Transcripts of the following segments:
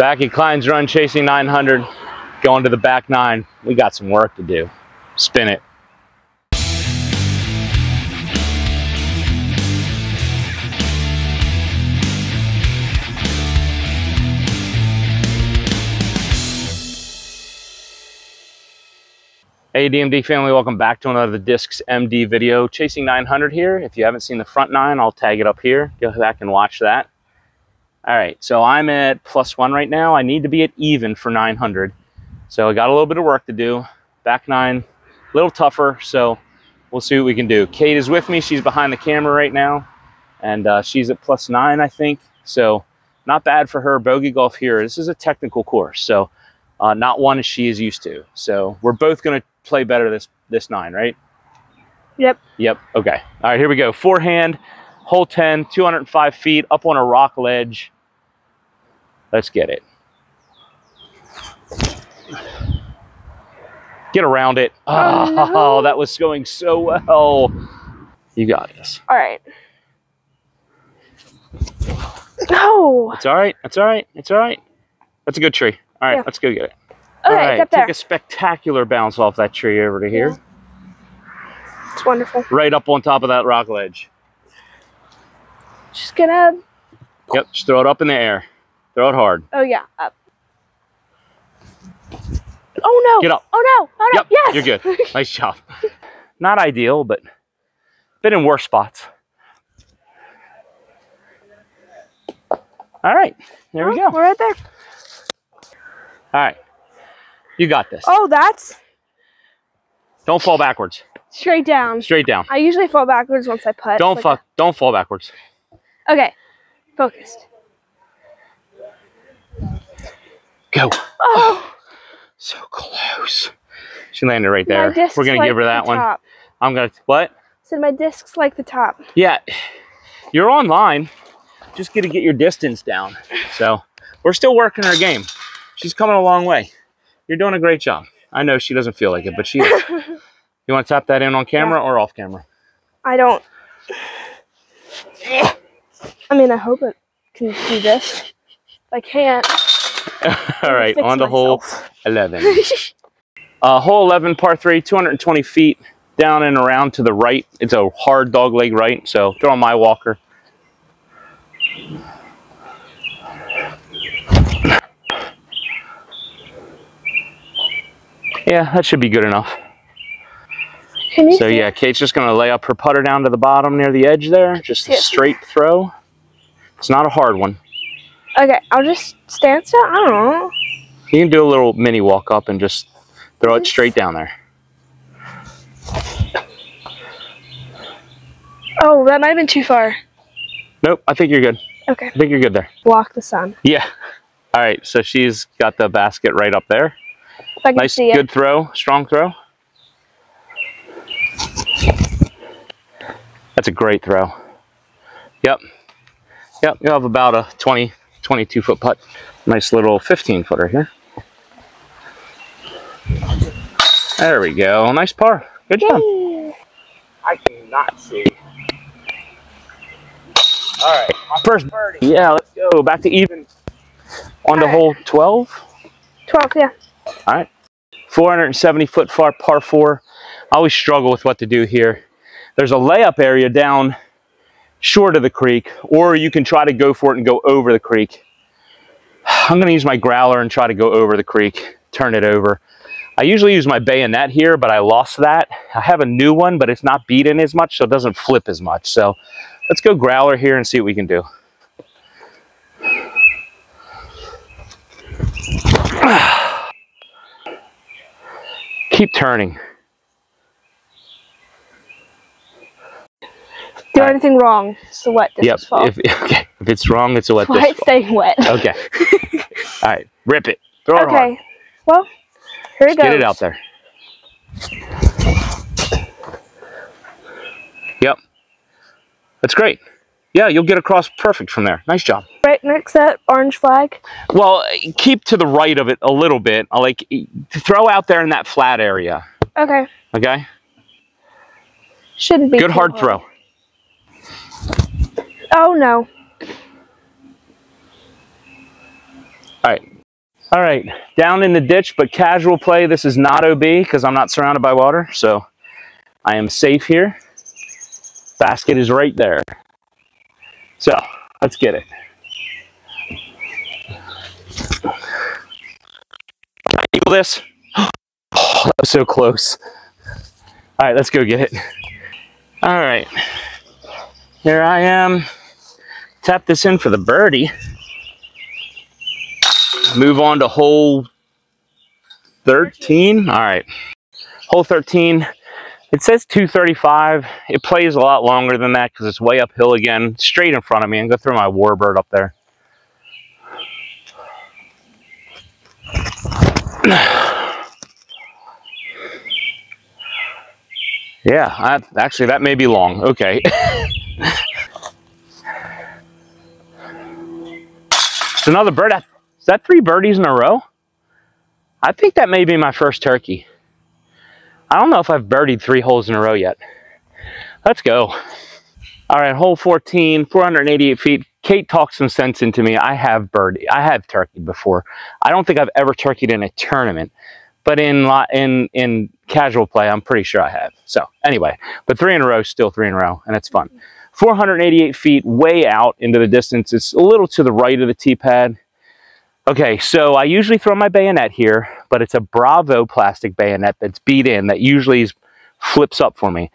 Back at Kline's Run, chasing 900, going to the back nine. We got some work to do. Spin it. Hey DMD family, welcome back to another Discs MD video. Chasing 900 here. If you haven't seen the front nine, I'll tag it up here. Go back and watch that. All right, so I'm at +1 right now. I need to be at even for 900. So I got a little bit of work to do. Back nine, a little tougher, so we'll see what we can do. Kate is with me. She's behind the camera right now, and she's at +9, I think. So not bad for her. Bogey golf here. This is a technical course, so not one as she is used to. So we're both going to play better this nine, right? Yep. Okay, all right, here we go. Forehand, hole 10, 205 feet, up on a rock ledge. Let's get it. Get around it. Oh, that was going so well. You got this. All right. No, it's all right, it's all right, it's all right. That's a good tree. All right, yeah. Let's go get it. Okay, all right, take a spectacular bounce off that tree over to here. Yeah. It's wonderful. Right up on top of that rock ledge. Just gonna... Yep, just throw it up in the air. Throw it hard. Oh, yeah, up. Oh, no. Get up. Oh, no. Yep. Yes. You're good. Nice job. Not ideal, but been in worse spots. All right, there we go. We're right there. All right. You got this. Oh, that's... Don't fall backwards. Straight down. Straight down. I usually fall backwards once I putt. Don't fall backwards. Okay. Focused. Go. Oh. So close. She landed right there. We're going to give her that one. I'm going to... What? So my discs like the top. Yeah. You're online. Just going to get your distance down. So we're still working her game. She's coming a long way. You're doing a great job. I know she doesn't feel like it, but she is. You want to tap that in on camera or off camera? I don't. I mean, I hope it can do this. I can't. All right, on to hole 11. Hole 11, par 3, 220 feet down and around to the right. It's a hard dog leg right, so throw on my walker. Yeah, that should be good enough. So yeah, Kate's just gonna lay up her putter down to the bottom near the edge there. Just a straight throw. It's not a hard one. Okay, I'll just stand still. I don't know. You can do a little mini walk up and just throw it straight down there. Oh, that might have been too far. Nope, I think you're good. Okay. I think you're good there. Block the sun. Yeah. All right, so she's got the basket right up there. Nice, good throw, strong throw. That's a great throw. Yep, you'll have about a 20, 22-foot putt. Nice little 15-footer here. There we go, nice par. Good job. I cannot see. All right, my first birdie. Yeah, let's go, back to even. On to hole 12? 12, yeah. All right, 470-foot far par 4. I always struggle with what to do here. There's a layup area down short of the creek, or you can try to go for it and go over the creek. I'm going to use my growler and try to go over the creek, turn it over. I usually use my bayonet here, but I lost that. I have a new one, but it's not beaten as much, so it doesn't flip as much. So let's go growler here and see what we can do. Keep turning. Do anything wrong, it's the wet disc's fault. If it's wrong, it's a wet disc's fault. It's staying wet. Okay. All right, rip it. Throw it hard. Okay, well, here it goes. Get it out there. Yep. That's great. Yeah, you'll get across perfect from there. Nice job. Right next to that orange flag? Well, keep to the right of it a little bit. I'll like throw out there in that flat area. Okay. Okay? Shouldn't be. Good hard throw. Oh, no. All right. All right, down in the ditch, but casual play. This is not OB because I'm not surrounded by water, so I am safe here. Basket is right there. So let's get it. Eagle this. Oh, that was so close. All right, let's go get it. All right, here I am. Tap this in for the birdie. Move on to hole 13. All right, hole 13. It says 235. It plays a lot longer than that because it's way uphill again, straight in front of me. I'm gonna throw my warbird up there. Yeah, actually that may be long. Okay. It's another bird. Is that three birdies in a row? I think that may be my first turkey. I don't know if I've birdied three holes in a row yet. Let's go. All right, hole 14, 488 feet. Kate talked some sense into me. I have turkeyed before. I don't think I've ever turkeyed in a tournament, but in casual play, I'm pretty sure I have. So anyway, but three in a row is still three in a row, and it's fun. 488 feet, way out into the distance. It's a little to the right of the tee pad. Okay, so I usually throw my bayonet here, but it's a Bravo plastic bayonet that's beat in that usually flips up for me.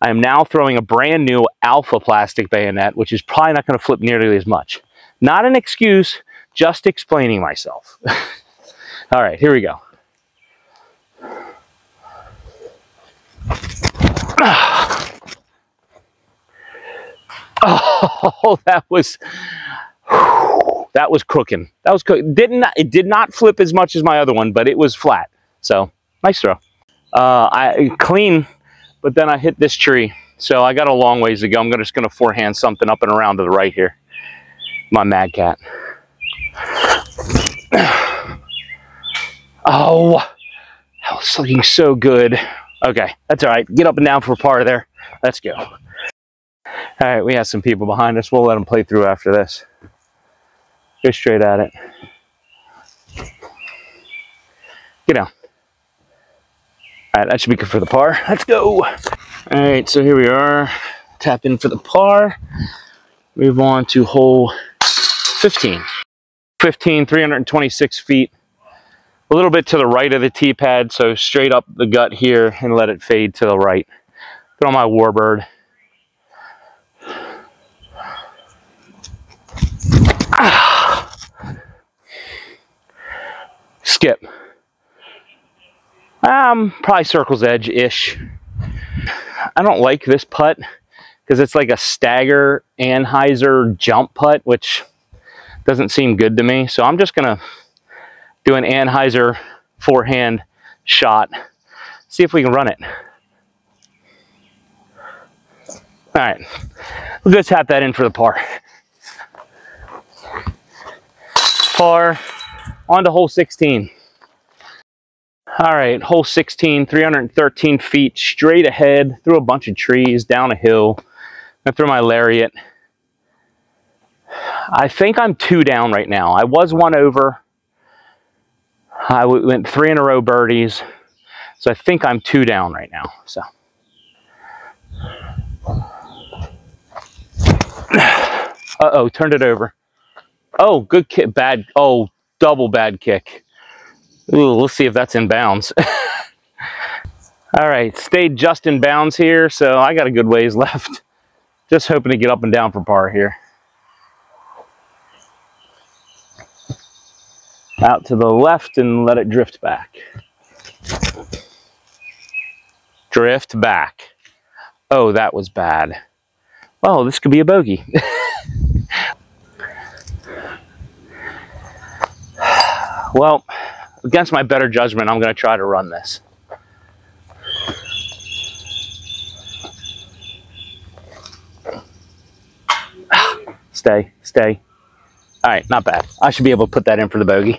I am now throwing a brand new Alpha plastic bayonet, which is probably not going to flip nearly as much. Not an excuse, just explaining myself. All right, here we go. Oh, that was... That was crooking. That was cooking. It did not flip as much as my other one, but it was flat. So nice throw. Clean, but then I hit this tree. So I got a long ways to go. I'm just gonna forehand something up and around to the right here. My Mad Cat. Oh, that was looking so good. Okay, that's all right. Get up and down for par there. Let's go. All right, we have some people behind us. We'll let them play through after this. Go straight at it. Get down. All right, that should be good for the par. Let's go. All right, so here we are. Tap in for the par. Move on to hole 15. 326 feet. A little bit to the right of the tee pad, so straight up the gut here and let it fade to the right. Throw my warbird. Skip. Probably circle's edge-ish. I don't like this putt because it's like a stagger Anheuser jump putt, which doesn't seem good to me. So I'm just gonna do an Anheuser forehand shot. See if we can run it. All right, we'll go tap that in for the par. Par. On to hole 16. All right, hole 16, 313 feet straight ahead, through a bunch of trees, down a hill. I threw my lariat. I think I'm two down right now. I was one over. I went three in a row birdies. So I think I'm two down right now. So uh-oh, turned it over. Oh, good kick, bad. Oh, double bad kick. Ooh, we'll see if that's in bounds. All right, stayed just in bounds here, so I got a good ways left. Just hoping to get up and down for par here. Out to the left and let it drift back. Drift back. Oh, that was bad. Oh, this could be a bogey. Well, against my better judgment, I'm going to try to run this. Stay, stay. All right, not bad. I should be able to put that in for the bogey.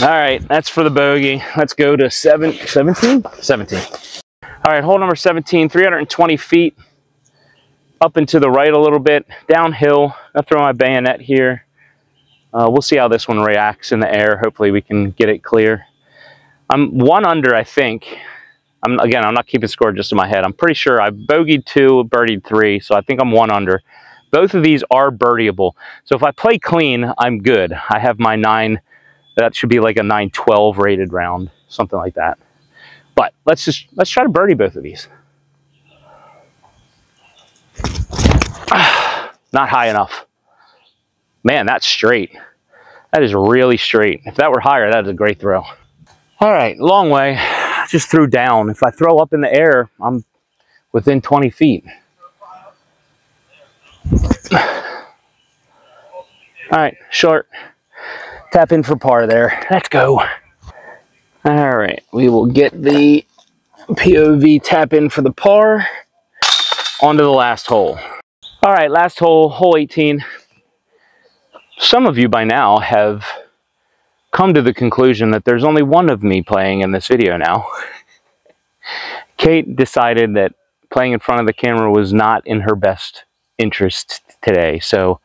All right, that's for the bogey. Let's go to 17? 17. All right, hole number 17, 320 feet. Up and to the right a little bit. Downhill. I'll throw my bayonet here. We'll see how this one reacts in the air. Hopefully we can get it clear. I'm one under, I think. I'm not keeping score just in my head. I'm pretty sure I bogeyed 2, birdied 3, so I think I'm one under. Both of these are birdieable. So if I play clean, I'm good. I have my 9, that should be like a 9-12 rated round, something like that. But let's try to birdie both of these. Not high enough. Man, that's straight. That is really straight. If that were higher, that is a great throw. All right, long way. I just threw down. If I throw up in the air, I'm within 20 feet. All right, short. Tap in for par there. Let's go. All right, we will get the POV tap in for the par. Onto the last hole. All right, last hole, hole 18. Some of you by now have come to the conclusion that there's only one of me playing in this video now. Kate decided that playing in front of the camera was not in her best interest today. So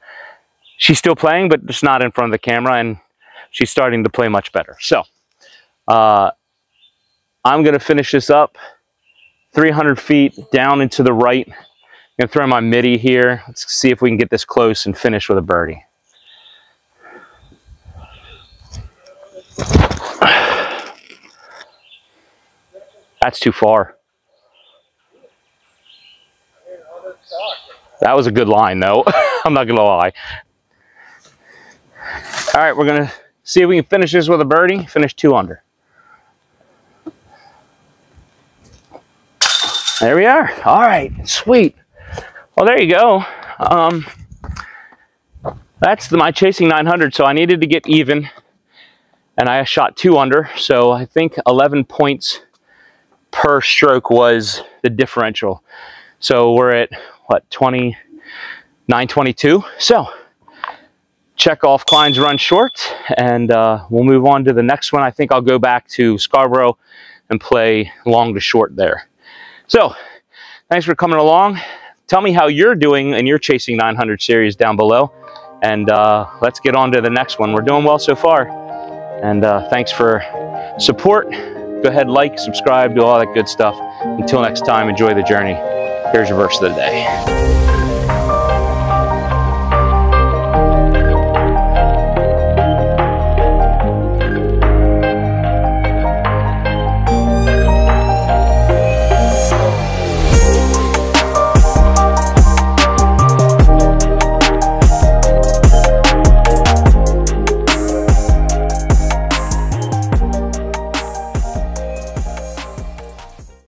she's still playing, but just not in front of the camera, and she's starting to play much better. So I'm going to finish this up 300 feet down and to the right. I'm going to throw my middie here. Let's see if we can get this close and finish with a birdie. That's too far. That was a good line, though. I'm not going to lie. All right, we're going to see if we can finish this with a birdie. Finish 2 under. There we are. All right, sweet. Well, there you go. That's my chasing 900, so I needed to get even. And I shot 2 under, so I think 11 points per stroke was the differential. So we're at, what, 922? So check off Kline's Run short, and we'll move on to the next one. I think I'll go back to Scarborough and play long to short there. So thanks for coming along. Tell me how you're doing in your Chasing 900 series down below, and let's get on to the next one. We're doing well so far. And thanks for support. Go ahead, like, subscribe, do all that good stuff. Until next time, enjoy the journey. Here's your verse of the day.